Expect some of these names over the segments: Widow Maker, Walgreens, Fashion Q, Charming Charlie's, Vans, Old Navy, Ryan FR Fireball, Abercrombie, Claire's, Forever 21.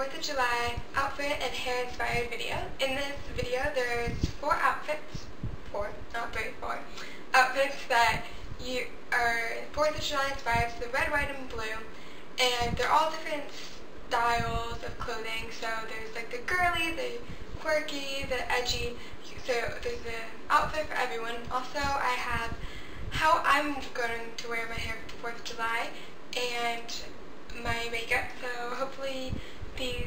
4th of July outfit and hair inspired video. In this video there's four outfits that you are 4th of July inspired, so red, white, and blue, and they're all different styles of clothing. So there's like the girly, the quirky, the edgy, so there's an outfit for everyone. Also I have how I'm going to wear my hair for the 4th of July and my makeup, so hopefully these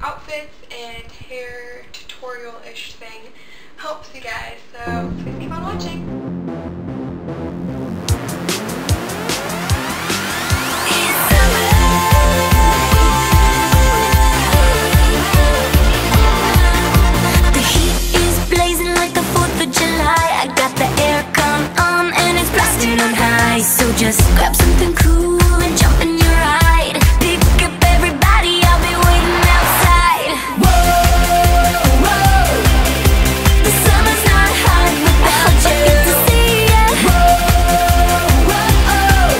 outfits and hair tutorial-ish thing helps you guys, so please keep on watching. So just grab something cool and jump in your ride. Pick up everybody, I'll be waiting outside. Whoa, whoa. The summer's not hot without you. I hope I get to see ya. Whoa, whoa.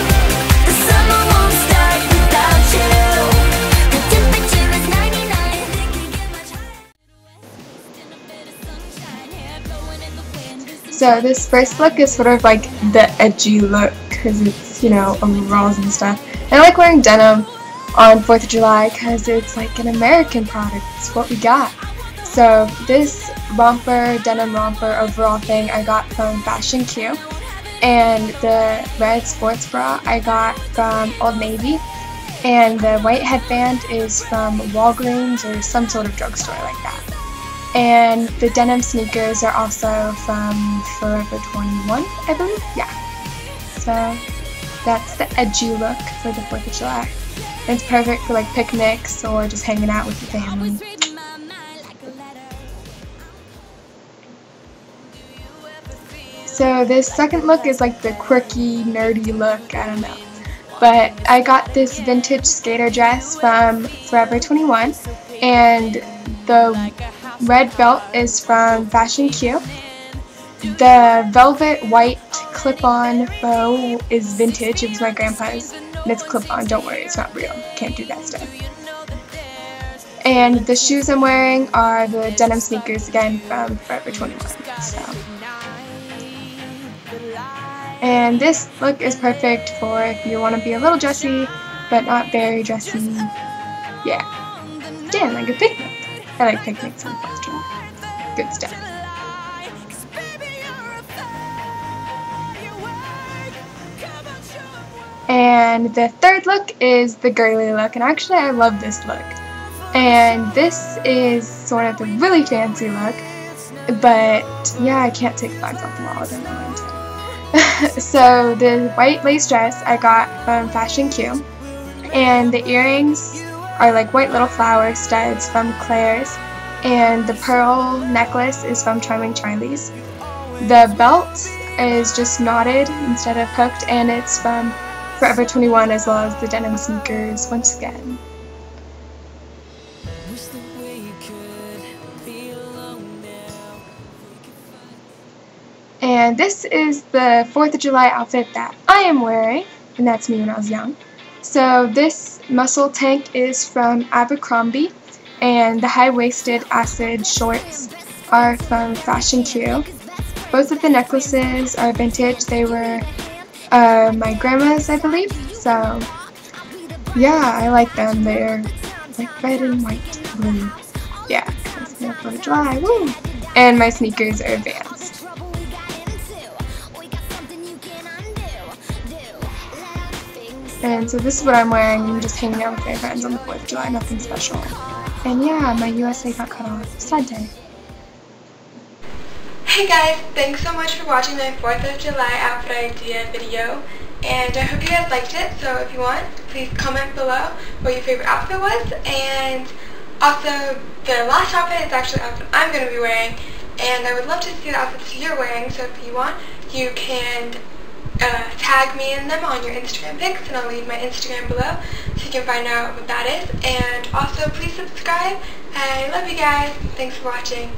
The summer won't start without you. The temperature is 99. I think it get much higher. So this first look is sort of like the edgy look, because it's, you know, overalls and stuff. And I like wearing denim on 4th of July because it's like an American product. It's what we got. So this romper, denim romper overall thing I got from Fashion Q. And the red sports bra I got from Old Navy. And the white headband is from Walgreens or some sort of drugstore like that. And the denim sneakers are also from Forever 21, I believe? Yeah. So that's the edgy look for the 4th of July. It's perfect for like picnics or just hanging out with the family. So this second look is like the quirky, nerdy look, I don't know. But I got this vintage skater dress from Forever 21, and the red belt is from Fashion Q. The velvet white clip-on bow is vintage, it was my grandpa's, and it's clip-on, don't worry, it's not real, can't do that stuff. And the shoes I'm wearing are the denim sneakers, again, from Forever 21, so. And this look is perfect for if you want to be a little dressy, but not very dressy, yeah. Damn, like a picnic. I like picnics on 4th of July. Good stuff. And the third look is the girly look, and actually I love this look. And this is sort of the really fancy look, but yeah, I can't take flags off the walls, I'm not going to. So the white lace dress I got from Fashion Q, and the earrings are like white little flower studs from Claire's, and the pearl necklace is from Charming Charlie's. The belt is just knotted instead of hooked, and it's from Forever 21, as well as the denim sneakers once again. And this is the 4th of July outfit that I am wearing, and that's me when I was young. So this muscle tank is from Abercrombie, and the high-waisted acid shorts are from Fashion Q. Both of the necklaces are vintage. They were my grandma's, I believe, so yeah, I like them. They're like red and white, blue. Yeah, because it's 4th of July, woo! And my sneakers are Vans. And so this is what I'm wearing. I'm just hanging out with my friends on the 4th of July, nothing special. And yeah, my USA got cut off, sad day. Hey guys, thanks so much for watching my 4th of July outfit idea video, and I hope you guys liked it. So if you want, please comment below what your favorite outfit was, and also the last outfit is actually the outfit I'm going to be wearing, and I would love to see the outfits you're wearing, so if you want, you can tag me in them on your Instagram pics, and I'll leave my Instagram below so you can find out what that is, and also please subscribe. I love you guys, thanks for watching.